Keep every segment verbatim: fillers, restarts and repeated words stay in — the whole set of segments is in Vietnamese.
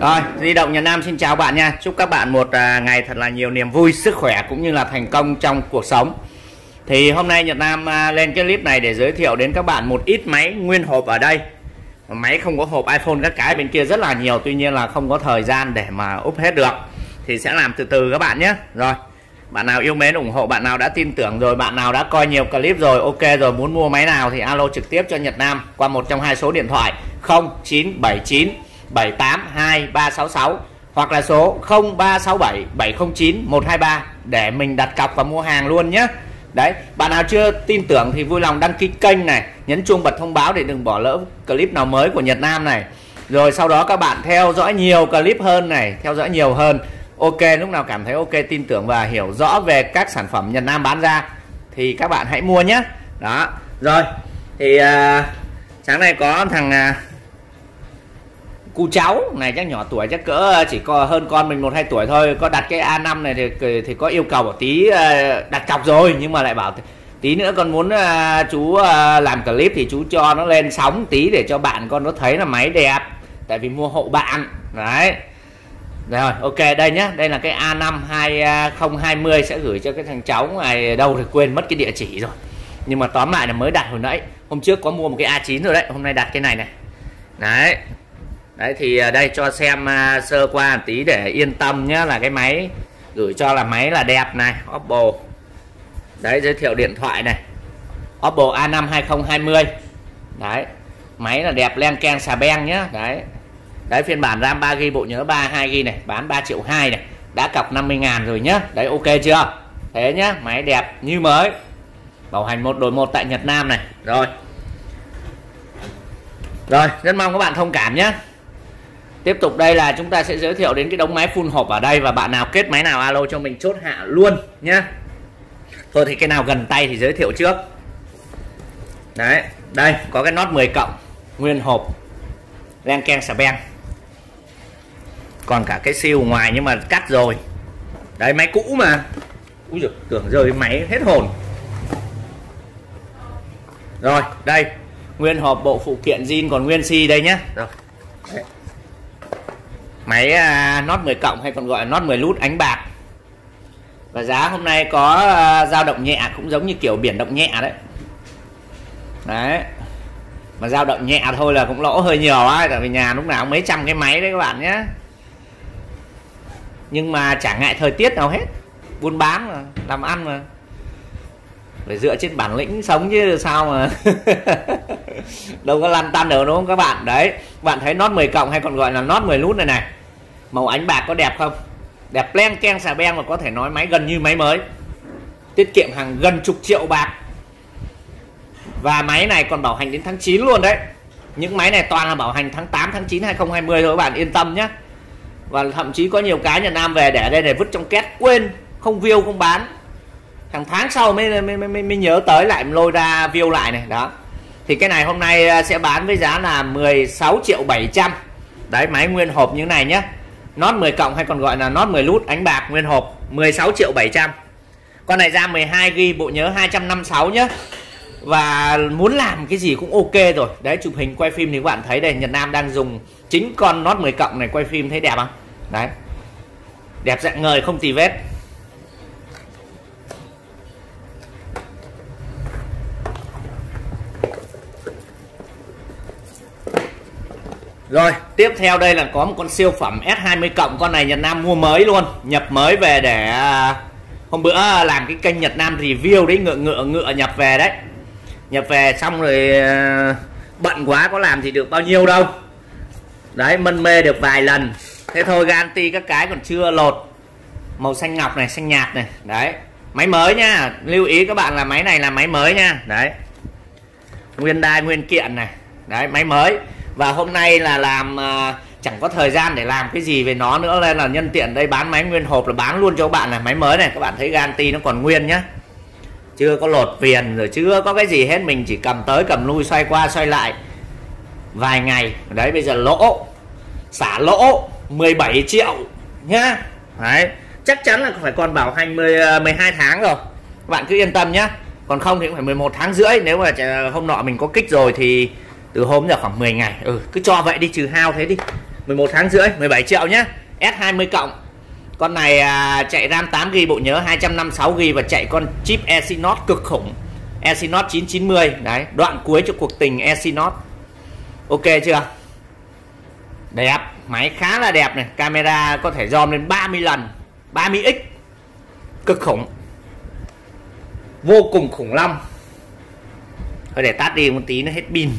Rồi, Di động Nhật Nam xin chào bạn nha. Chúc các bạn một ngày thật là nhiều niềm vui, sức khỏe cũng như là thành công trong cuộc sống. Thì hôm nay Nhật Nam lên cái clip này để giới thiệu đến các bạn một ít máy nguyên hộp ở đây. Máy không có hộp iPhone các cái bên kia rất là nhiều, tuy nhiên là không có thời gian để mà úp hết được. Thì sẽ làm từ từ các bạn nhé. Rồi, bạn nào yêu mến ủng hộ, bạn nào đã tin tưởng rồi, bạn nào đã coi nhiều clip rồi, ok rồi, muốn mua máy nào thì alo trực tiếp cho Nhật Nam qua một trong hai số điện thoại không chín bảy chín bảy tám hai ba sáu sáu hoặc là số không ba sáu bảy bảy không chín một hai ba để mình đặt cọc và mua hàng luôn nhé. Đấy, bạn nào chưa tin tưởng thì vui lòng đăng ký kênh này, nhấn chuông bật thông báo để đừng bỏ lỡ clip nào mới của Nhật Nam này. Rồi sau đó các bạn theo dõi nhiều clip hơn này, theo dõi nhiều hơn. Ok, lúc nào cảm thấy ok, tin tưởng và hiểu rõ về các sản phẩm Nhật Nam bán ra thì các bạn hãy mua nhé. Đó, rồi thì uh, sáng nay có thằng uh, cu cháu này, chắc nhỏ tuổi, chắc cỡ chỉ có hơn con mình một hai tuổi thôi, có đặt cái A năm này thì, thì có yêu cầu một tí đặt cọc rồi, nhưng mà lại bảo tí nữa con muốn chú làm clip thì chú cho nó lên sóng tí để cho bạn con nó thấy là máy đẹp, tại vì mua hộ bạn đấy. Rồi ok, đây nhá, đây là cái A năm hai không hai không sẽ gửi cho cái thằng cháu này, đâu thì quên mất cái địa chỉ rồi, nhưng mà tóm lại là mới đặt hồi nãy, hôm trước có mua một cái A chín rồi đấy, hôm nay đặt cái này này đấy. Đấy thì đây cho xem uh, sơ qua một tí để yên tâm nhé, là cái máy gửi cho là máy là đẹp này, Oppo. Đấy, giới thiệu điện thoại này, Oppo A năm hai không hai không. Đấy, máy là đẹp len keng xà beng nhé. Đấy, đấy phiên bản RAM ba gi ga bai, bộ nhớ ba mươi hai gi ga bai này, bán ba triệu hai này, đã cọc năm mươi ngàn rồi nhé. Đấy, ok chưa? Thế nhá, máy đẹp như mới, bảo hành một đổi một tại Nhật Nam này. Rồi, rồi rất mong các bạn thông cảm nhé. Tiếp tục đây là chúng ta sẽ giới thiệu đến cái đống máy full hộp ở đây, và bạn nào kết máy nào alo cho mình chốt hạ luôn nhé. Thôi thì cái nào gần tay thì giới thiệu trước. Đấy, đây có cái Note mười cộng nguyên hộp len keng xà beng, còn cả cái siêu ngoài nhưng mà cắt rồi. Đấy, máy cũ mà. Úi giời, tưởng rơi máy hết hồn. Rồi, đây nguyên hộp, bộ phụ kiện zin còn nguyên si đây nhé. Rồi. Đấy, máy uh, Note mười cộng hay còn gọi là Note mười lút ánh bạc, và giá hôm nay có uh, dao động nhẹ, cũng giống như kiểu biển động nhẹ đấy. Đấy, mà dao động nhẹ thôi là cũng lỗ hơi nhiều ấy, tại vì nhà lúc nào mấy trăm cái máy đấy các bạn nhé, nhưng mà chả ngại thời tiết nào hết, buôn bán mà, làm ăn mà phải dựa trên bản lĩnh sống chứ sao mà đâu có lăn tăn được, đúng không các bạn? Đấy, bạn thấy Note mười cộng hay còn gọi là Note mười lút này này, màu ánh bạc có đẹp không? Đẹp len keng xà beng, mà có thể nói máy gần như máy mới, tiết kiệm hàng gần chục triệu bạc, và máy này còn bảo hành đến tháng chín luôn đấy. Những máy này toàn là bảo hành tháng tám, tháng chín hai không hai không thôi, các bạn yên tâm nhé. Và thậm chí có nhiều cái Nhật Nam về để đây để vứt trong két, quên, không view không bán, hàng tháng sau mới mới, mới mới nhớ tới lại lôi ra view lại này. Đó, thì cái này hôm nay sẽ bán với giá là mười sáu triệu bảy trăm. Đấy, máy nguyên hộp như này nhé, Note mười cộng hay còn gọi là Note mười lút ánh bạc nguyên hộp, mười sáu triệu bảy trăm. Con này ra mười hai gi ga bai, bộ nhớ hai trăm năm mươi sáu nhé, và muốn làm cái gì cũng ok rồi. Đấy, chụp hình quay phim thì các bạn thấy đây, Nhật Nam đang dùng chính con Note mười cộng này quay phim, thấy đẹp không? Đấy, đẹp rạng ngời không tì vết. Rồi, tiếp theo đây là có một con siêu phẩm S hai mươi cộng, con này Nhật Nam mua mới luôn, nhập mới về để hôm bữa làm cái kênh Nhật Nam review đấy, ngựa ngựa ngựa nhập về đấy. Nhập về xong rồi bận quá, có làm thì được bao nhiêu đâu. Đấy, mân mê được vài lần. Thế thôi, garanti các cái còn chưa lột. Màu xanh ngọc này, xanh nhạt này, đấy. Máy mới nha, lưu ý các bạn là máy này là máy mới nha, đấy. Nguyên đai, nguyên kiện này, đấy, máy mới. Và hôm nay là làm uh, chẳng có thời gian để làm cái gì về nó nữa, nên là nhân tiện đây bán máy nguyên hộp là bán luôn cho các bạn là máy mới này. Các bạn thấy garanti nó còn nguyên nhá, chưa có lột viền rồi chưa có cái gì hết, mình chỉ cầm tới cầm lui, xoay qua xoay lại vài ngày. Đấy, bây giờ lỗ, xả lỗ mười bảy triệu nhá. Đấy, chắc chắn là phải còn bảo hành mười, mười hai tháng rồi, các bạn cứ yên tâm nhá. Còn không thì cũng phải mười một tháng rưỡi, nếu mà hôm nọ mình có kích rồi thì từ hôm giờ khoảng mười ngày. Ừ, cứ cho vậy đi, trừ hao thế đi, mười một tháng rưỡi, mười bảy triệu nhé. S hai mươi cộng. Con này à, chạy RAM tám gi-ga-bai, bộ nhớ hai trăm năm mươi sáu gi-ga-bai và chạy con chip Exynos cực khủng, Exynos chín chín mươi đấy, đoạn cuối cho cuộc tình Exynos. Ok chưa? Đẹp, máy khá là đẹp này, camera có thể zoom lên ba mươi lần, ba mươi x. Cực khủng. Vô cùng khủng long. Thôi để tắt đi một tí nó hết pin.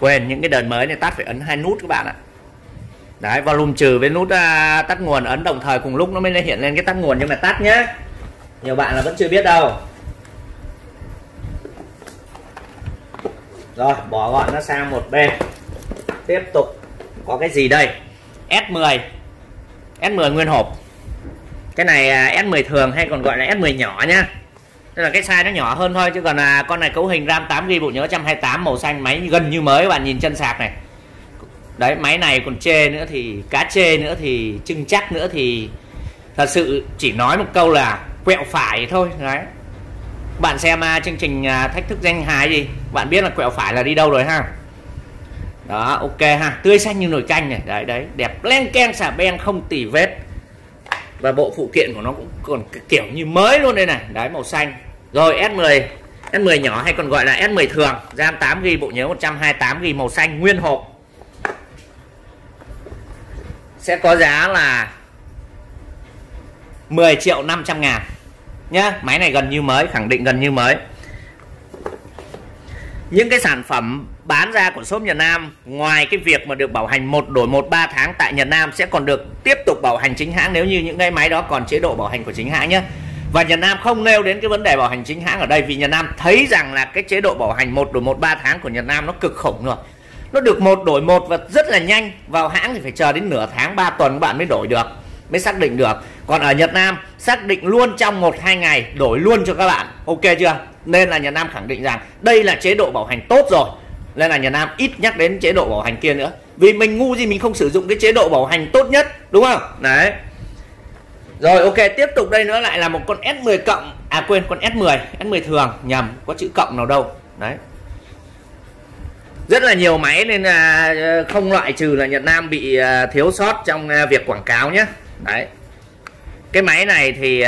Quên, những cái đợt mới này tắt phải ấn hai nút các bạn ạ. Đấy, volume trừ với nút à, tắt nguồn ấn đồng thời cùng lúc nó mới hiện lên cái tắt nguồn, nhưng mà tắt nhé. Nhiều bạn là vẫn chưa biết đâu. Rồi, bỏ gọn nó sang một bên. Tiếp tục có cái gì đây? S mười. S mười nguyên hộp. Cái này à, S mười thường hay còn gọi là S mười nhỏ nhá. Đây là cái size nó nhỏ hơn thôi, chứ còn là con này cấu hình RAM tám gi-ga-bai, bộ nhớ một trăm hai mươi tám, màu xanh, máy gần như mới. Các bạn nhìn chân sạc này. Đấy, máy này còn chê nữa thì cá chê nữa thì chưng chắc nữa thì thật sự chỉ nói một câu là quẹo phải thôi. Đấy. Bạn xem uh, chương trình uh, Thách Thức Danh Hài gì, bạn biết là quẹo phải là đi đâu rồi ha. Đó, ok ha, tươi xanh như nồi canh này, đấy đấy, đẹp len keng xả ben không tì vết. Và bộ phụ kiện của nó cũng còn kiểu như mới luôn đây này, đấy màu xanh. Rồi S mười, S mười nhỏ hay còn gọi là S mười thường, RAM tám gi-ga-bai, bộ nhớ một trăm hai mươi tám gi-ga-bai màu xanh nguyên hộp. Sẽ có giá là mười triệu năm trăm ngàn nhá, máy này gần như mới, khẳng định gần như mới. Những cái sản phẩm bán ra của shop Nhật Nam, ngoài cái việc mà được bảo hành một đổi một ba tháng tại Nhật Nam, sẽ còn được tiếp tục bảo hành chính hãng nếu như những cái máy đó còn chế độ bảo hành của chính hãng nhé. Và Nhật Nam không nêu đến cái vấn đề bảo hành chính hãng ở đây, vì Nhật Nam thấy rằng là cái chế độ bảo hành một đổi một ba tháng của Nhật Nam nó cực khủng rồi. Nó được một đổi một và rất là nhanh. Vào hãng thì phải chờ đến nửa tháng, ba tuần các bạn mới đổi được, mới xác định được. Còn ở Nhật Nam xác định luôn trong một hai ngày, đổi luôn cho các bạn. Ok chưa? Nên là Nhật Nam khẳng định rằng đây là chế độ bảo hành tốt rồi. Nên là Nhật Nam ít nhắc đến chế độ bảo hành kia nữa. Vì mình ngu gì mình không sử dụng cái chế độ bảo hành tốt nhất, đúng không? Đấy. Rồi ok, tiếp tục đây nữa lại là một con S mười cộng. À quên, con S mười, S mười thường, nhầm, có chữ cộng nào đâu. Đấy. Rất là nhiều máy nên là không loại trừ là Nhật Nam bị thiếu sót trong việc quảng cáo nhé. Đấy. Cái máy này thì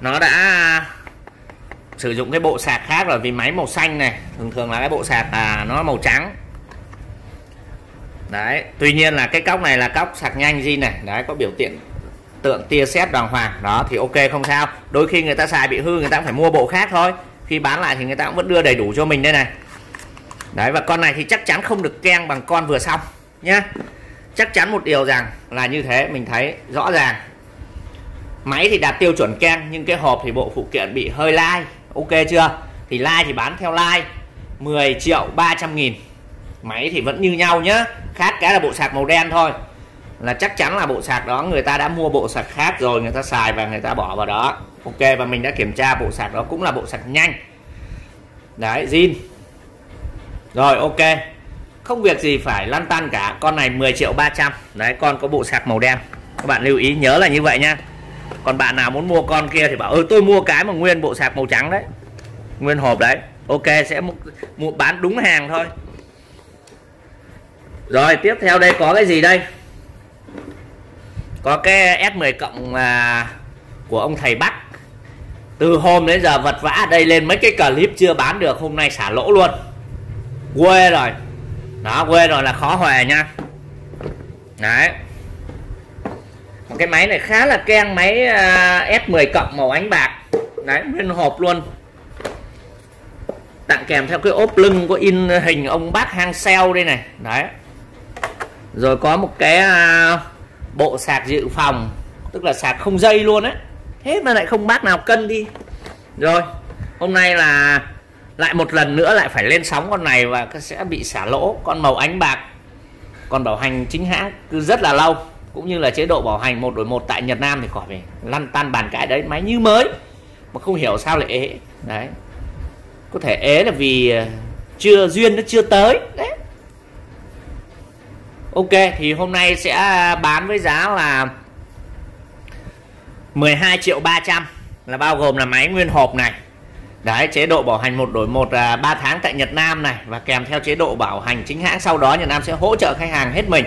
nó đã sử dụng cái bộ sạc khác rồi, vì máy màu xanh này thường thường là cái bộ sạc à, nó màu trắng. Đấy, tuy nhiên là cái cốc này là cốc sạc nhanh gì này, đấy có biểu tượng tượng tia sét đàng hoàng. Đó thì ok không sao. Đôi khi người ta xài bị hư người ta cũng phải mua bộ khác thôi. Khi bán lại thì người ta cũng vẫn đưa đầy đủ cho mình đây này. Đấy, và con này thì chắc chắn không được keng bằng con vừa xong nhá. Chắc chắn một điều rằng là như thế, mình thấy rõ ràng. Máy thì đạt tiêu chuẩn keng, nhưng cái hộp thì bộ phụ kiện bị hơi lai. Ok chưa? Thì lai thì bán theo lai. Mười triệu ba trăm nghìn. Máy thì vẫn như nhau nhá. Khác cái là bộ sạc màu đen thôi. Là chắc chắn là bộ sạc đó người ta đã mua bộ sạc khác rồi, người ta xài và người ta bỏ vào đó. Ok, và mình đã kiểm tra bộ sạc đó cũng là bộ sạc nhanh. Đấy, zin. Rồi ok, không việc gì phải lăn tăn cả. Con này mười triệu ba trăm. Đấy, con có bộ sạc màu đen. Các bạn lưu ý nhớ là như vậy nhá. Còn bạn nào muốn mua con kia thì bảo ơi tôi mua cái mà nguyên bộ sạc màu trắng đấy, nguyên hộp đấy. Ok, sẽ mua bán đúng hàng thôi. Rồi tiếp theo đây có cái gì đây? Có cái S mười cộng à, của ông thầy Bắc. Từ hôm đến giờ vật vã ở đây lên mấy cái clip chưa bán được, hôm nay xả lỗ luôn. Quê rồi. Đó, quê rồi là khó hòe nha. Đấy. Cái máy này khá là keng, máy uh, S mười cộng màu ánh bạc. Đấy, nguyên hộp luôn. Tặng kèm theo cái ốp lưng có in hình ông bác hang seo đây này. Đấy. Rồi có một cái uh, bộ sạc dự phòng, tức là sạc không dây luôn đấy. Thế mà lại không bác nào cân đi. Rồi, hôm nay là lại một lần nữa lại phải lên sóng con này và sẽ bị xả lỗ. Con màu ánh bạc, còn bảo hành chính hãng cứ rất là lâu, cũng như là chế độ bảo hành một đổi một tại Nhật Nam thì khỏi phải lăn tăn bàn cãi. Đấy, máy như mới mà không hiểu sao lại ế. Đấy, có thể ế là vì chưa duyên nó chưa tới đấy. Ok, thì hôm nay sẽ bán với giá là mười hai triệu ba trăm, là bao gồm là máy nguyên hộp này. Đấy, chế độ bảo hành một đổi một à, ba tháng tại Nhật Nam này, và kèm theo chế độ bảo hành chính hãng. Sau đó Nhật Nam sẽ hỗ trợ khách hàng hết mình,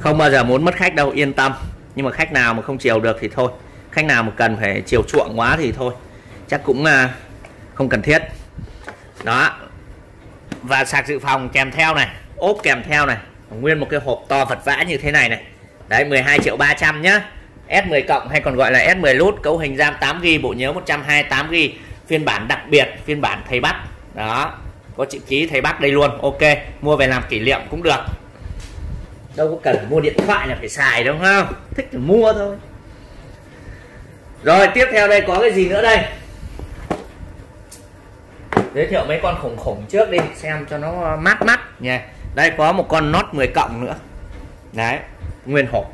không bao giờ muốn mất khách đâu, yên tâm. Nhưng mà khách nào mà không chiều được thì thôi, khách nào mà cần phải chiều chuộng quá thì thôi, chắc cũng à, không cần thiết. Đó, và sạc dự phòng kèm theo này, ốp kèm theo này, nguyên một cái hộp to vật vã như thế này này. Đấy, mười hai triệu ba trăm nhá, S mười cộng hay còn gọi là S mười Lite, cấu hình RAM tám gi ga bai, bộ nhớ một trăm hai mươi tám gi ga bai, phiên bản đặc biệt, phiên bản thầy Bắc đó, có chữ ký thầy Bắc đây luôn. Ok, mua về làm kỷ niệm cũng được, đâu có cần mua điện thoại là phải xài đúng không, thích thì mua thôi. Rồi tiếp theo đây có cái gì nữa đây, giới thiệu mấy con khủng khủng trước đi xem cho nó mát mắt nha. Đây có một con Note mười cộng nữa đấy, nguyên hộp.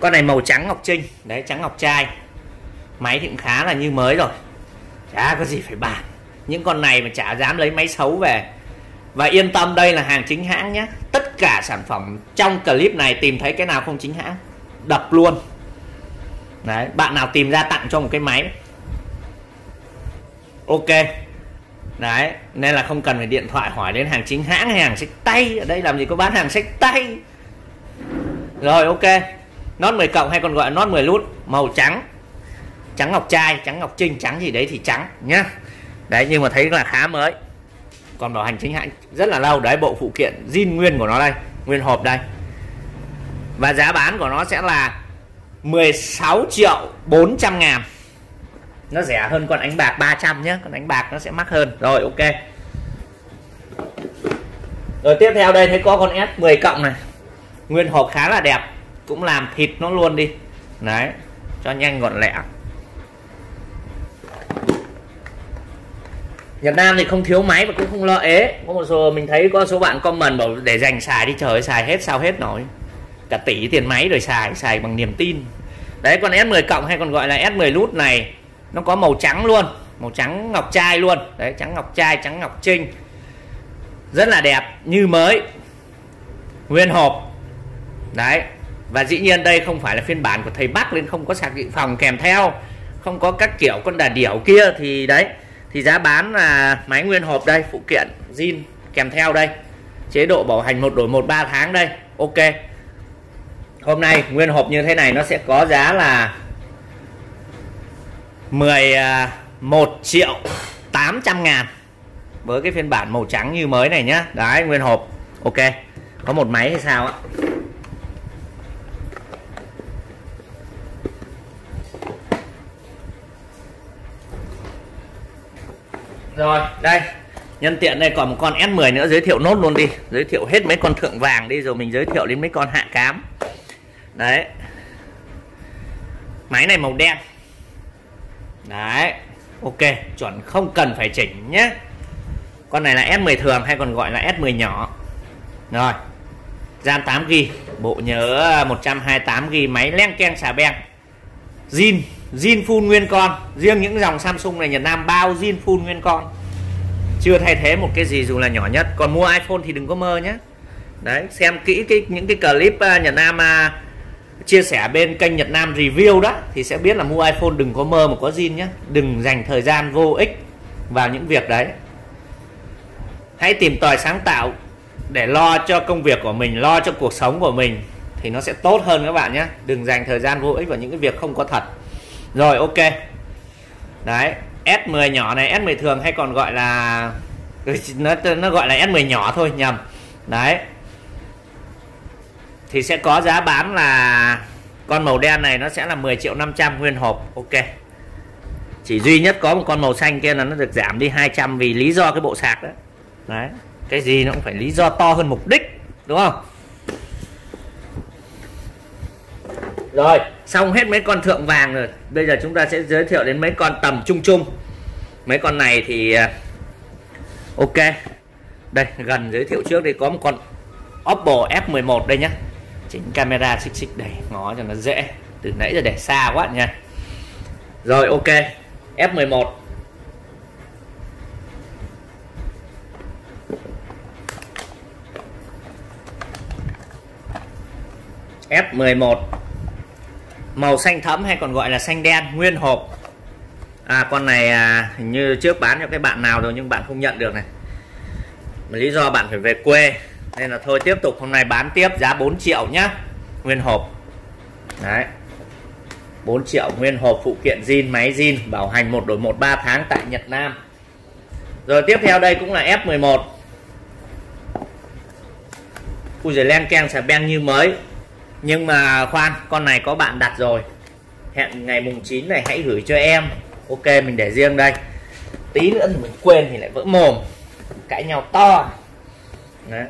Con này màu trắng ngọc trinh đấy, trắng ngọc trai, máy thì cũng khá là như mới rồi, chả có gì phải bàn. Những con này mà chả dám lấy máy xấu về. Và yên tâm, đây là hàng chính hãng nhé, tất cả sản phẩm trong clip này tìm thấy cái nào không chính hãng đập luôn đấy, bạn nào tìm ra tặng cho một cái máy. Ok đấy, nên là không cần phải điện thoại hỏi đến hàng chính hãng hay hàng xách tay, ở đây làm gì có bán hàng xách tay. Rồi ok, Note mười cộng hay còn gọi Note mười Lite, màu trắng, trắng ngọc trai, trắng ngọc trinh, trắng gì đấy thì trắng nhá. Đấy, nhưng mà thấy là khá mới, còn bảo hành chính hãng rất là lâu. Đấy, bộ phụ kiện zin nguyên của nó đây, nguyên hộp đây, và giá bán của nó sẽ là mười sáu triệu bốn trăm ngàn, nó rẻ hơn con ánh bạc ba trăm nhé, con ánh bạc nó sẽ mắc hơn. Rồi ok, rồi tiếp theo đây thấy có con S mười cộng này, nguyên hộp khá là đẹp, cũng làm thịt nó luôn đi đấy cho nhanh gọn lẹ. Việt Nam thì không thiếu máy và cũng không lo ế. Có một số mình thấy có số bạn comment bảo để dành xài đi, trời xài hết sao hết nổi, cả tỷ tiền máy rồi xài xài bằng niềm tin. Đấy, con S mười cộng hay còn gọi là S mười Lite này, nó có màu trắng luôn, màu trắng ngọc trai luôn đấy, trắng ngọc trai, trắng ngọc trinh, rất là đẹp như mới, nguyên hộp đấy. Và dĩ nhiên đây không phải là phiên bản của thầy Bắc nên không có sạc dự phòng kèm theo, không có các kiểu con đà điểu kia. Thì đấy, thì giá bán là máy nguyên hộp đây, phụ kiện zin kèm theo đây, chế độ bảo hành một đổi một ba tháng đây. Ok, hôm nay nguyên hộp như thế này nó sẽ có giá là mười một triệu tám trăm ngàn với cái phiên bản màu trắng như mới này nhá. Đấy, nguyên hộp. Ok, có một máy hay sao ạ. Rồi đây, nhân tiện đây còn một con S mười nữa, giới thiệu nốt luôn đi, giới thiệu hết mấy con thượng vàng đi rồi mình giới thiệu đến mấy con hạ cám. Đấy, máy này màu đen đấy, ok, chuẩn không cần phải chỉnh nhé. Con này là S mười thường hay còn gọi là S mười nhỏ. Rồi, RAM tám gi ga bai, bộ nhớ một trăm hai mươi tám gi ga bai, máy len keng xà beng, zin zin full nguyên con. Riêng những dòng Samsung này Nhật Nam bao zin full nguyên con, chưa thay thế một cái gì dù là nhỏ nhất. Còn mua iPhone thì đừng có mơ nhé. Đấy, xem kỹ cái những cái clip Nhật Nam à, chia sẻ bên kênh Nhật Nam Review đó thì sẽ biết là mua iPhone đừng có mơ mà có zin nhé, đừng dành thời gian vô ích vào những việc đấy. Hãy tìm tòi sáng tạo để lo cho công việc của mình, lo cho cuộc sống của mình thì nó sẽ tốt hơn các bạn nhé, đừng dành thời gian vô ích vào những cái việc không có thật. Rồi ok, đấy, S mười nhỏ này, S mười thường hay còn gọi là nó, nó gọi là S mười nhỏ thôi, nhầm. Đấy, thì sẽ có giá bán là con màu đen này nó sẽ là mười triệu năm trăm nguyên hộp. Ok, chỉ duy nhất có một con màu xanh kia là nó được giảm đi hai trăm vì lý do cái bộ sạc đó. Đấy, cái gì nó cũng phải lý do to hơn mục đích đúng không. Rồi, xong hết mấy con thượng vàng rồi, bây giờ chúng ta sẽ giới thiệu đến mấy con tầm trung trung. Mấy con này thì ok, đây gần giới thiệu trước. Đây có một con Oppo F mười một đây nhá, chỉnh camera xích xích đây ngó cho nó dễ, từ nãy giờ để xa quá nha. Rồi ok, F mười một F mười một màu xanh thẫm hay còn gọi là xanh đen, nguyên hộp À, con này à, hình như trước bán cho cái bạn nào rồi nhưng bạn không nhận được này. Mà lý do bạn phải về quê nên là thôi tiếp tục hôm nay bán tiếp giá bốn triệu nhá, nguyên hộp. Đấy. bốn triệu nguyên hộp, phụ kiện zin, máy zin, bảo hành một đổi một ba tháng tại Nhật Nam. Rồi tiếp theo đây cũng là F mười một. Ui giời, len keng xà beng như mới. Nhưng mà khoan, con này có bạn đặt rồi. Hẹn ngày mùng chín này hãy gửi cho em. Ok, mình để riêng đây. Tí nữa mình quên thì lại vỡ mồm, cãi nhau to. Đấy.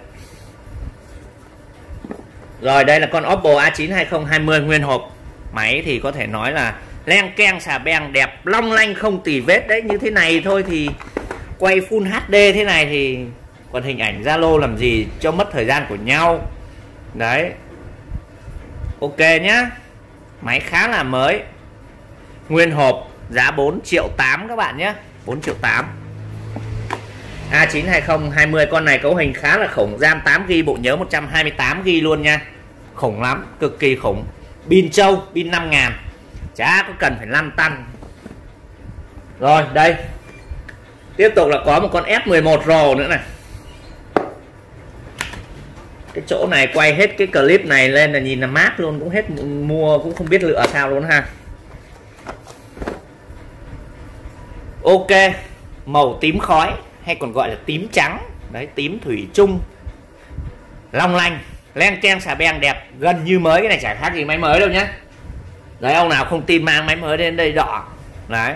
Rồi đây là con Oppo A chín hai không hai không nguyên hộp. Máy thì có thể nói là len keng xà beng, đẹp long lanh không tì vết đấy. Như thế này thôi thì quay full hát đê thế này thì còn hình ảnh Zalo làm gì cho mất thời gian của nhau. Đấy. Ok nhá. Máy khá là mới. Nguyên hộp giá bốn triệu tám các bạn nhé, bốn triệu tám. A chín hai không hai không, con này cấu hình khá là khủng, RAM tám gi ga bai, bộ nhớ một trăm hai mươi tám gi ga bai luôn nha. Khủng lắm, cực kỳ khủng. Pin trâu, pin năm nghìn. Chả có cần phải lăn tăn. Rồi, đây. Tiếp tục là có một con F mười một Pro nữa này. Cái chỗ này quay hết cái clip này lên là nhìn là mát luôn, cũng hết mua cũng không biết lựa sao luôn ha. Ok, màu tím khói hay còn gọi là tím trắng. Đấy, tím thủy chung. Long lanh, len keng xà beng, đẹp gần như mới. Cái này chả khác gì máy mới đâu nhá. Đấy, ông nào không tin mang máy mới đến đây đỏ. Đấy,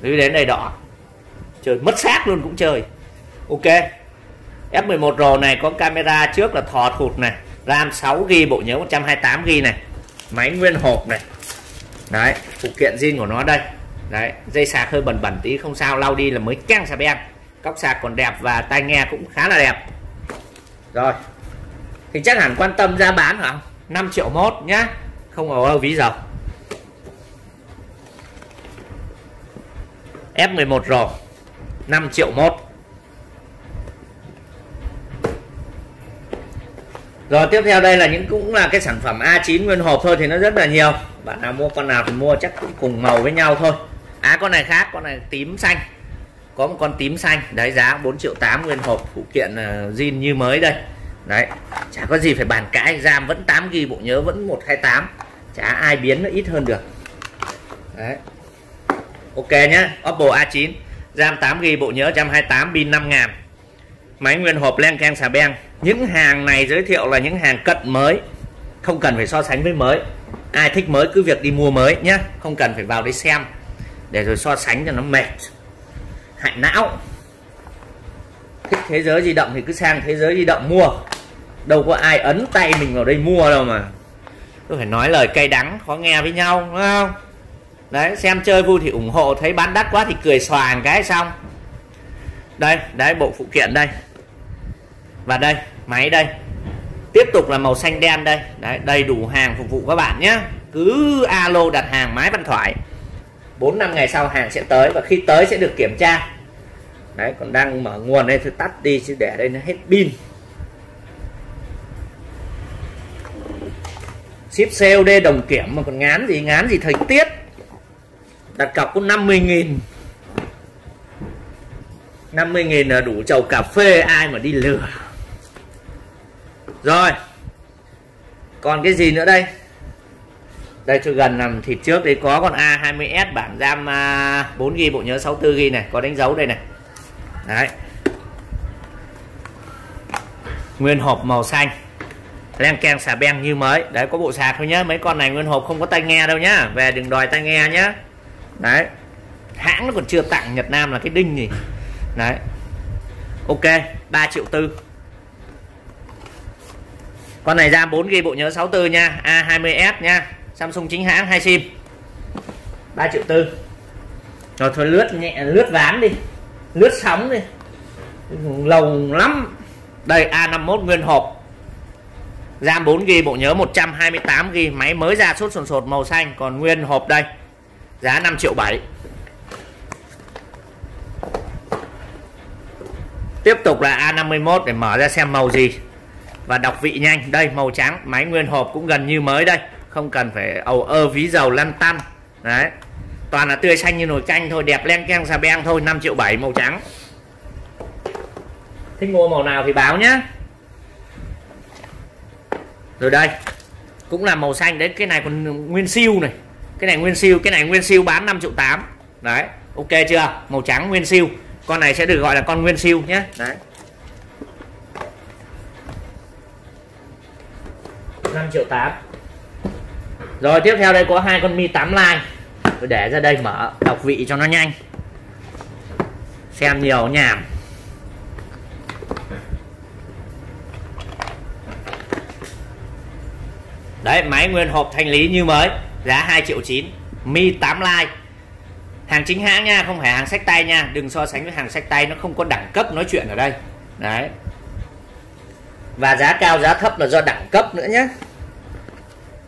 đến đây đỏ. Trời, mất xác luôn cũng chơi. Ok, F mười một Pro này có camera trước là thò thụt này, RAM sáu gi ga bai, bộ nhớ một trăm hai mươi tám gi ga bai này, máy nguyên hộp này. Đấy, phụ kiện zin của nó đây. Đấy, dây sạc hơi bẩn bẩn tí không sao, lau đi là mới keng xà beng. Cốc sạc còn đẹp và tai nghe cũng khá là đẹp. Rồi, thì chắc hẳn quan tâm giá bán hả? năm triệu mốt nhá, không ở đâu ví dầu. F mười một Pro năm triệu mốt. Rồi tiếp theo đây là những cũng là cái sản phẩm A chín nguyên hộp thôi thì nó rất là nhiều. Bạn nào mua con nào thì mua chắc cũng cùng màu với nhau thôi. À, con này khác, con này tím xanh. Có một con tím xanh, đấy giá bốn triệu tám nguyên hộp, phụ kiện zin như mới đây. Đấy, chả có gì phải bàn cãi, RAM vẫn tám gi ga bai, bộ nhớ vẫn một trăm hai mươi tám. Chả ai biến nó ít hơn được. Đấy. Ok nhá, Oppo A chín, RAM tám gi ga bai, bộ nhớ một trăm hai mươi tám, pin năm nghìn. Máy nguyên hộp len keng xà beng. Những hàng này giới thiệu là những hàng cận mới, không cần phải so sánh với mới. Ai thích mới cứ việc đi mua mới nhé, không cần phải vào đấy xem để rồi so sánh cho nó mệt, hại não. Thích thế giới di động thì cứ sang thế giới di động mua, đâu có ai ấn tay mình vào đây mua đâu mà. Tôi phải nói lời cay đắng khó nghe với nhau, đúng không? Đấy, xem chơi vui thì ủng hộ, thấy bán đắt quá thì cười xòa cái xong. Đây, đấy bộ phụ kiện đây. Và đây, máy đây. Tiếp tục là màu xanh đen đây. Đấy, đầy đủ hàng phục vụ các bạn nhé. Cứ alo đặt hàng mái văn thoại. Bốn năm ngày sau hàng sẽ tới. Và khi tới sẽ được kiểm tra. Đấy, còn đang mở nguồn đây thì tắt đi, chứ để đây nó hết pin. Ship xê ô đê đồng kiểm mà còn ngán gì, ngán gì thời tiết. Đặt cọc có năm mươi nghìn, năm mươi nghìn là đủ chầu cà phê, ai mà đi lừa. Rồi, còn cái gì nữa đây? Đây tôi gần làm thịt trước đấy, có con A hai mươi S bản RAM bốn gi ga bai, bộ nhớ sáu mươi tư gi ga bai này, có đánh dấu đây này. Đấy. Nguyên hộp màu xanh. Len keng xà beng như mới. Đấy, có bộ sạc thôi nhá, mấy con này nguyên hộp không có tai nghe đâu nhá, về đừng đòi tai nghe nhá. Đấy. Hãng nó còn chưa tặng Nhật Nam là cái đinh gì. Đấy. Ok, ba triệu tư. Con này RAM bốn gi ga bai, bộ nhớ sáu mươi tư nha, A hai mươi S nha, Samsung chính hãng, hai sim. ba triệu tư. Rồi thôi lướt nhẹ, lướt ván đi, lướt sóng đi. Lồng lắm. Đây A năm mươi mốt nguyên hộp. RAM bốn gi ga bai, bộ nhớ một trăm hai mươi tám gi ga bai, máy mới ra sốt sồn sột màu xanh, còn nguyên hộp đây. Giá năm triệu bảy. Tiếp tục là A năm mươi mốt để mở ra xem màu gì và đọc vị nhanh. Đây màu trắng, máy nguyên hộp cũng gần như mới đây, không cần phải ầu ơ ví dầu lăn tăn. Đấy, toàn là tươi xanh như nồi canh thôi, đẹp len keng xà beng thôi. Năm triệu bảy màu trắng, thích mua màu nào thì báo nhá. Rồi đây cũng là màu xanh đấy, cái này còn nguyên siêu này, cái này nguyên siêu, cái này nguyên siêu bán năm triệu tám đấy. Ok chưa, màu trắng nguyên siêu, con này sẽ được gọi là con nguyên siêu nhé. Đấy, năm triệu tám. Rồi tiếp theo đây có hai con mi tám line, tôi để ra đây mở đọc vị cho nó nhanh, xem nhiều nhảm. Đấy, máy nguyên hộp thanh lý như mới, giá hai triệu chín, mi tám line, hàng chính hãng nha, không phải hàng xách tay nha, đừng so sánh với hàng xách tay, nó không có đẳng cấp nói chuyện ở đây. Đấy, và giá cao giá thấp là do đẳng cấp nữa nhé,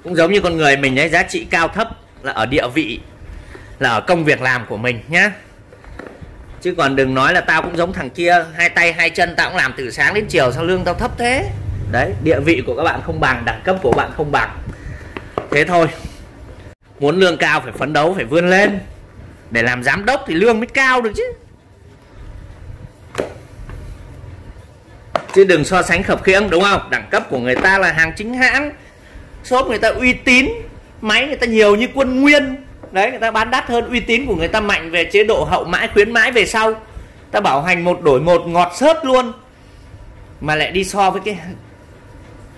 cũng giống như con người mình đấy, giá trị cao thấp là ở địa vị, là ở công việc làm của mình nhé, chứ còn đừng nói là tao cũng giống thằng kia, hai tay hai chân tao cũng làm từ sáng đến chiều, sao lương tao thấp thế. Đấy, địa vị của các bạn không bằng, đẳng cấp của bạn không bằng, thế thôi. Muốn lương cao phải phấn đấu, phải vươn lên, để làm giám đốc thì lương mới cao được chứ, chứ đừng so sánh khập khiễng, đúng không? Đẳng cấp của người ta là hàng chính hãng, shop người ta uy tín, máy người ta nhiều như quân nguyên đấy, người ta bán đắt hơn, uy tín của người ta mạnh về chế độ hậu mãi, khuyến mãi về sau, ta bảo hành một đổi một ngọt xớt luôn, mà lại đi so với cái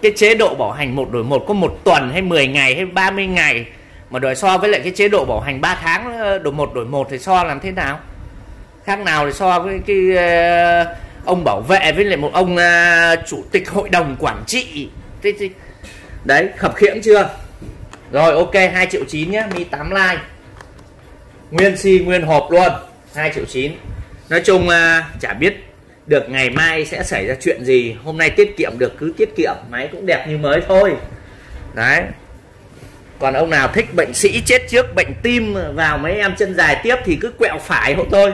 cái chế độ bảo hành một đổi một có một tuần hay mười ngày hay ba mươi ngày, mà đòi so với lại cái chế độ bảo hành ba tháng đổi một đổi một thì so làm thế nào? Khác nào thì so với cái ông bảo vệ với lại một ông chủ tịch hội đồng quản trị. Đấy, khập khiễng chưa? Rồi ok, hai triệu chín nhé, mi tám line, nguyên si nguyên hộp luôn, hai triệu chín. Nói chung chả biết được ngày mai sẽ xảy ra chuyện gì, hôm nay tiết kiệm được cứ tiết kiệm, máy cũng đẹp như mới thôi. Đấy, còn ông nào thích bệnh sĩ chết trước, bệnh tim vào mấy em chân dài tiếp thì cứ quẹo phải hộ tôi,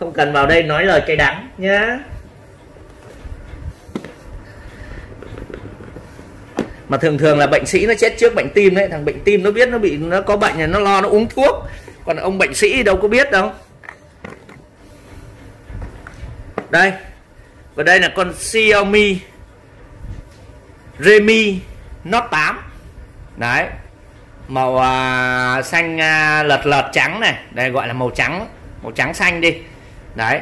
không cần vào đây nói lời cay đắng nhá. Mà thường thường là bệnh sĩ nó chết trước bệnh tim đấy, thằng bệnh tim nó biết nó bị, nó có bệnh là nó lo nó uống thuốc, còn ông bệnh sĩ đâu có biết đâu. Đây, và đây là con Xiaomi Redmi Note tám. Đấy, màu à, xanh à, lợt lợt trắng này, đây gọi là màu trắng, màu trắng xanh đi. Đấy,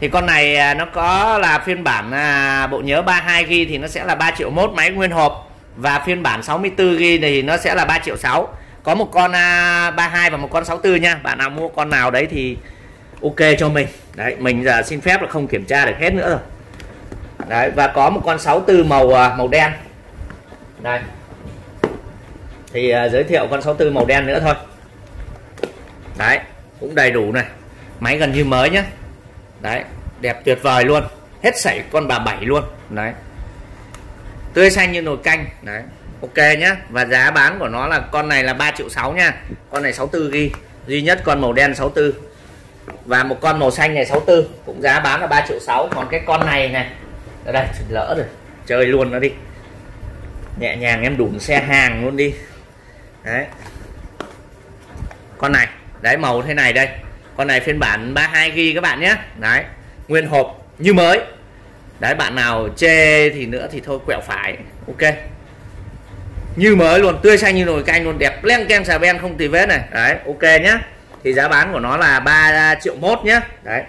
thì con này à, nó có là phiên bản à, bộ nhớ ba mươi hai gi-ga-bai thì nó sẽ là ba triệu mốt, máy nguyên hộp, và phiên bản sáu mươi tư gi-ga-bai thì nó sẽ là ba triệu sáu. Có một con à, ba mươi hai và một con sáu mươi tư nha, bạn nào mua con nào đấy thì ok cho mình. Đấy, mình giờ xin phép là không kiểm tra được hết nữa rồi. Đấy, và có một con sáu mươi tư màu màu đen. Đây, thì uh, giới thiệu con sáu mươi tư màu đen nữa thôi. Đấy, cũng đầy đủ này, máy gần như mới nhá. Đấy, đẹp tuyệt vời luôn, hết sảy con bà bảy luôn. Đấy, tươi xanh như nồi canh. Đấy, ok nhá. Và giá bán của nó là con này là ba triệu sáu nha, con này sáu mươi tư gi-ga-bai, duy nhất con màu đen sáu mươi tư, và một con màu xanh này sáu mươi tư, cũng giá bán là ba triệu sáu. Còn cái con này này, ở đây lỡ rồi, chơi luôn nó đi, nhẹ nhàng em đủm xe hàng luôn đi. Đấy, con này đấy, màu thế này đây, con này phiên bản ba mươi hai gi-ga-bai các bạn nhé. Đấy, nguyên hộp như mới. Đấy, bạn nào chê thì nữa thì thôi quẹo phải. Ok, như mới luôn, tươi xanh như nồi canh luôn, đẹp len keng xà beng, không tì vết này. Đấy, ok nhé, thì giá bán của nó là ba triệu mốt nhé. Đấy,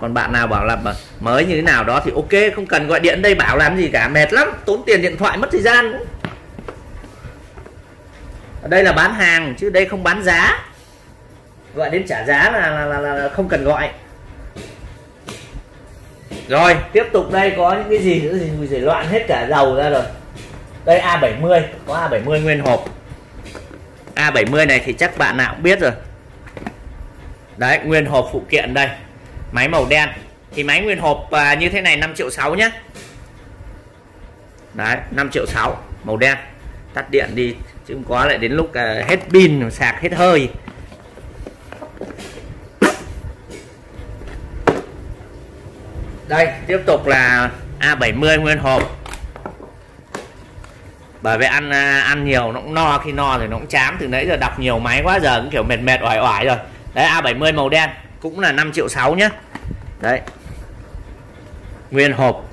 còn bạn nào bảo là mới như thế nào đó thì ok, không cần gọi điện đây bảo làm gì cả, mệt lắm, tốn tiền điện thoại, mất thời gian nữa. Ở đây là bán hàng chứ đây không bán giá, gọi đến trả giá là, là, là, là không cần gọi. Rồi tiếp tục đây có những cái gì nữa thì loạn hết cả dầu ra rồi. Đây A bảy mươi, có A bảy mươi nguyên hộp. A bảy mươi này thì chắc bạn nào cũng biết rồi. Đấy, nguyên hộp phụ kiện đây, máy màu đen, thì máy nguyên hộp à, như thế này năm triệu sáu nhé. Đấy, năm triệu sáu màu đen, tắt điện đi chứ không có lại đến lúc à, hết pin sạc hết hơi. Đây tiếp tục là A bảy mươi nguyên hộp. Bởi vì ăn ăn nhiều nó cũng no, khi no thì nó cũng chán. Từ nãy giờ đọc nhiều máy quá, giờ cũng kiểu mệt mệt oải oải rồi. Đấy, A bảy mươi màu đen cũng là năm triệu sáu nhá. Đấy, nguyên hộp.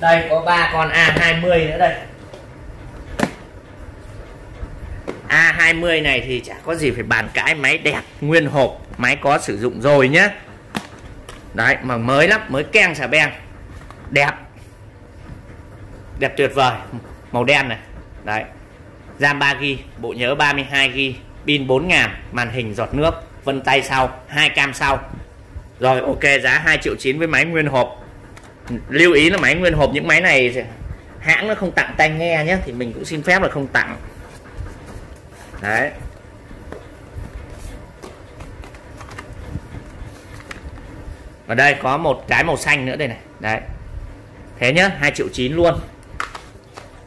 Đây có ba con A hai mươi nữa đây. A hai mươi này thì chả có gì phải bàn cãi, máy đẹp, nguyên hộp, máy có sử dụng rồi nhá. Đấy, mà mới lắm, mới keng xà beng. Đẹp. Đẹp tuyệt vời, màu đen này. Đấy. RAM ba gi-ga-bai, bộ nhớ ba mươi hai gi-ga-bai, pin bốn nghìn, màn hình giọt nước, vân tay sau, hai cam sau. Rồi ok, giá hai triệu chín với máy nguyên hộp. Lưu ý là máy nguyên hộp, những máy này hãng nó không tặng tai nghe nhé, thì mình cũng xin phép là không tặng. Đấy. Ở đây có một cái màu xanh nữa đây này. Đấy. Thế nhá, hai triệu chín luôn.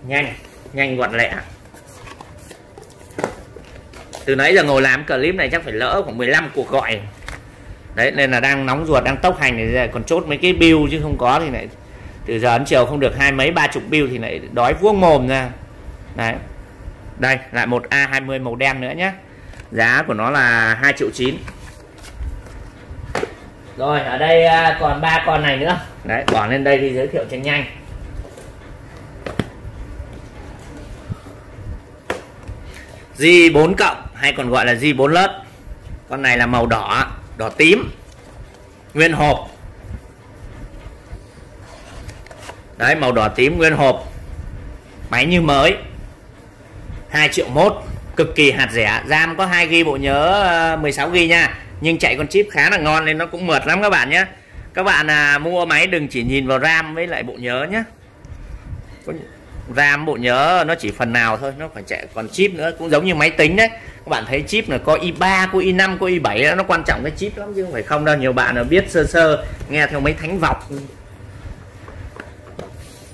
Nhanh, nhanh gọn lẹ. Từ nãy giờ ngồi làm clip này chắc phải lỡ khoảng mười lăm cuộc gọi. Đấy, nên là đang nóng ruột, đang tốc hành này, còn chốt mấy cái bill chứ không có thì lại từ giờ đến chiều không được hai mấy ba chục bill thì lại đói vuông mồm ra. Đấy. Đây, lại một A hai mươi màu đen nữa nhé. Giá của nó là hai triệu chín. Rồi, ở đây còn ba con này nữa. Đấy, bỏ lên đây thì giới thiệu cho nhanh. gi bốn cộng hay còn gọi là gi bốn lớp. Con này là màu đỏ, đỏ tím. Nguyên hộp. Đấy, màu đỏ tím nguyên hộp. Máy như mới. hai triệu một, cực kỳ hạt rẻ. RAM có hai gi-ga-bai, bộ nhớ mười sáu gi-ga-bai nha. Nhưng chạy con chip khá là ngon nên nó cũng mượt lắm các bạn nhé. Các bạn à, mua máy đừng chỉ nhìn vào RAM với lại bộ nhớ nhé. RAM bộ nhớ nó chỉ phần nào thôi, nó phải chạy còn chip nữa, cũng giống như máy tính đấy. Các bạn thấy chip là có i ba, có i năm, có i bảy, nó quan trọng cái chip lắm chứ không phải không đâu. Nhiều bạn là biết sơ sơ nghe theo mấy thánh vọc.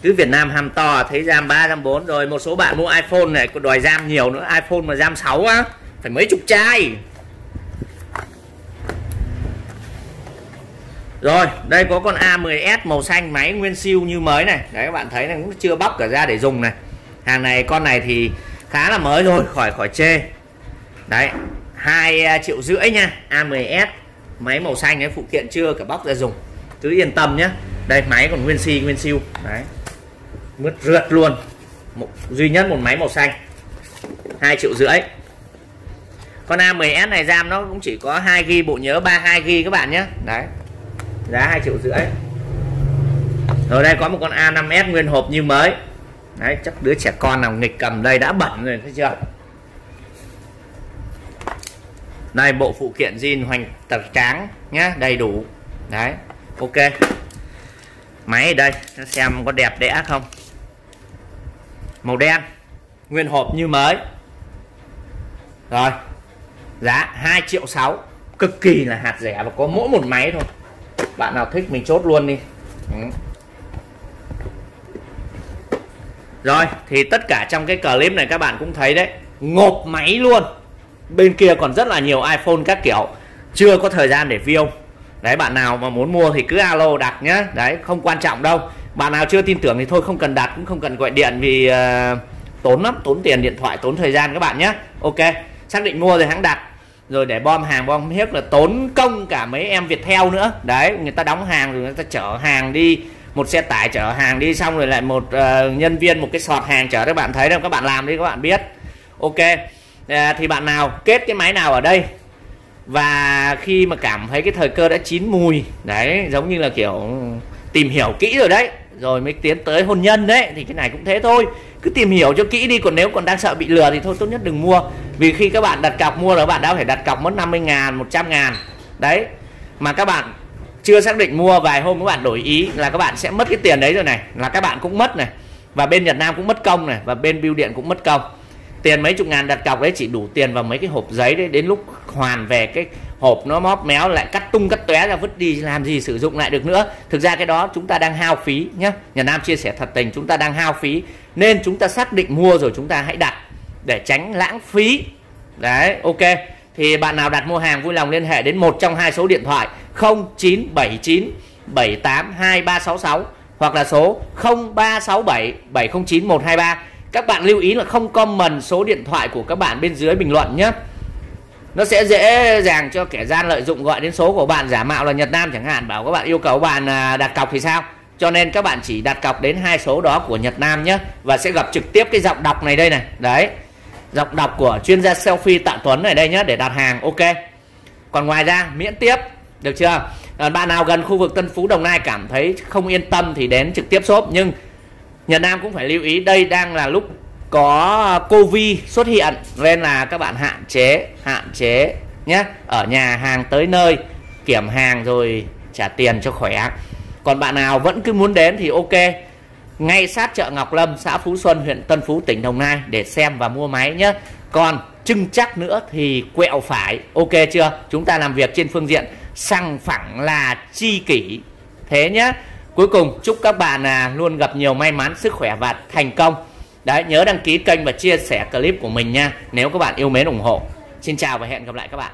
Cứ Việt Nam ham to thấy RAM ba, RAM bốn. Rồi một số bạn mua iPhone này có đòi RAM nhiều nữa, iPhone mà RAM sáu á, phải mấy chục chai. Rồi, đây có con A mười S màu xanh, máy nguyên siêu như mới này. Đấy, các bạn thấy là cũng chưa bóc cả ra để dùng này. Hàng này, con này thì khá là mới rồi, khỏi khỏi chê. Đấy, hai triệu rưỡi nha, A mười S, máy màu xanh đấy, phụ kiện chưa cả bóc ra dùng. Cứ yên tâm nhé. Đây, máy còn nguyên si, nguyên siêu. Đấy, mứt rượt luôn. Một, duy nhất một máy màu xanh. hai triệu rưỡi. Con A mười S này RAM nó cũng chỉ có hai gi-ga-bai, bộ nhớ ba mươi hai gi-ga-bai các bạn nhé. Đấy. Giá hai triệu rưỡi. Rồi đây có một con A năm S nguyên hộp như mới. Đấy, chắc đứa trẻ con nào nghịch cầm đây đã bẩn rồi, thấy chưa. Đây, bộ phụ kiện zin hoành tật tráng nhá, đầy đủ. Đấy, ok. Máy ở đây, xem có đẹp đẽ không. Màu đen, nguyên hộp như mới. Rồi, giá hai triệu sáu. Cực kỳ là hạt rẻ và có mỗi một máy thôi. Bạn nào thích mình chốt luôn đi. Ừ. Rồi thì tất cả trong cái clip này các bạn cũng thấy đấy, ngộp máy luôn. Bên kia còn rất là nhiều iPhone các kiểu, chưa có thời gian để view. Đấy, bạn nào mà muốn mua thì cứ alo đặt nhá. Đấy, không quan trọng đâu. Bạn nào chưa tin tưởng thì thôi không cần đặt, cũng không cần gọi điện vì uh, tốn lắm, tốn tiền điện thoại, tốn thời gian các bạn nhé. Ok, xác định mua rồi hãng đặt. Rồi để bom hàng bom hết là tốn công cả mấy em Viettel nữa. Đấy, người ta đóng hàng rồi người ta chở hàng đi, một xe tải chở hàng đi, xong rồi lại một uh, nhân viên một cái sọt hàng chở. Các bạn thấy đâu, các bạn làm đi các bạn biết. Ok, à, thì bạn nào kết cái máy nào ở đây và khi mà cảm thấy cái thời cơ đã chín mùi đấy, giống như là kiểu tìm hiểu kỹ rồi đấy, rồi mới tiến tới hôn nhân đấy, thì cái này cũng thế thôi, cứ tìm hiểu cho kỹ đi. Còn nếu còn đang sợ bị lừa thì thôi tốt nhất đừng mua, vì khi các bạn đặt cọc mua là các bạn đã phải đặt cọc mất năm mươi ngàn, một trăm ngàn đấy, mà các bạn chưa xác định mua, vài hôm các bạn đổi ý là các bạn sẽ mất cái tiền đấy rồi này, là các bạn cũng mất này, và bên Nhật Nam cũng mất công này, và bên bưu điện cũng mất công. Tiền mấy chục ngàn đặt cọc đấy chỉ đủ tiền vào mấy cái hộp giấy đấy, đến lúc hoàn về cái hộp nó móp méo lại cắt tung cắt tóe ra vứt đi, làm gì sử dụng lại được nữa. Thực ra cái đó chúng ta đang hao phí nhé. Nhật Nam chia sẻ thật tình, chúng ta đang hao phí nên chúng ta xác định mua rồi chúng ta hãy đặt để tránh lãng phí. Đấy, ok. Thì bạn nào đặt mua hàng vui lòng liên hệ đến một trong hai số điện thoại: không chín bảy chín bảy tám hai ba sáu sáu hoặc là số không ba sáu bảy bảy không chín một hai ba. Các bạn lưu ý là không comment số điện thoại của các bạn bên dưới bình luận nhé. Nó sẽ dễ dàng cho kẻ gian lợi dụng gọi đến số của bạn giả mạo là Nhật Nam chẳng hạn, bảo các bạn yêu cầu bạn đặt cọc thì sao? Cho nên các bạn chỉ đặt cọc đến hai số đó của Nhật Nam nhé, và sẽ gặp trực tiếp cái giọng đọc này đây này. Đấy, giọng đọc của chuyên gia selfie Tạ Tuấn này đây nhé, để đặt hàng. Ok. Còn ngoài ra miễn tiếp, được chưa? Bạn nào gần khu vực Tân Phú, Đồng Nai cảm thấy không yên tâm thì đến trực tiếp shop. Nhưng Nhật Nam cũng phải lưu ý đây đang là lúc có Covid xuất hiện, nên là các bạn hạn chế hạn chế nhé, ở nhà hàng tới nơi kiểm hàng rồi trả tiền cho khỏe. Còn bạn nào vẫn cứ muốn đến thì ok, ngay sát chợ Ngọc Lâm, xã Phú Xuân, huyện Tân Phú, tỉnh Đồng Nai để xem và mua máy nhé. Còn chưng chắc nữa thì quẹo phải. Ok chưa? Chúng ta làm việc trên phương diện sòng phẳng là tri kỷ thế nhé. Cuối cùng chúc các bạn à, luôn gặp nhiều may mắn, sức khỏe và thành công. Đấy, nhớ đăng ký kênh và chia sẻ clip của mình nha, nếu các bạn yêu mến ủng hộ. Xin chào và hẹn gặp lại các bạn.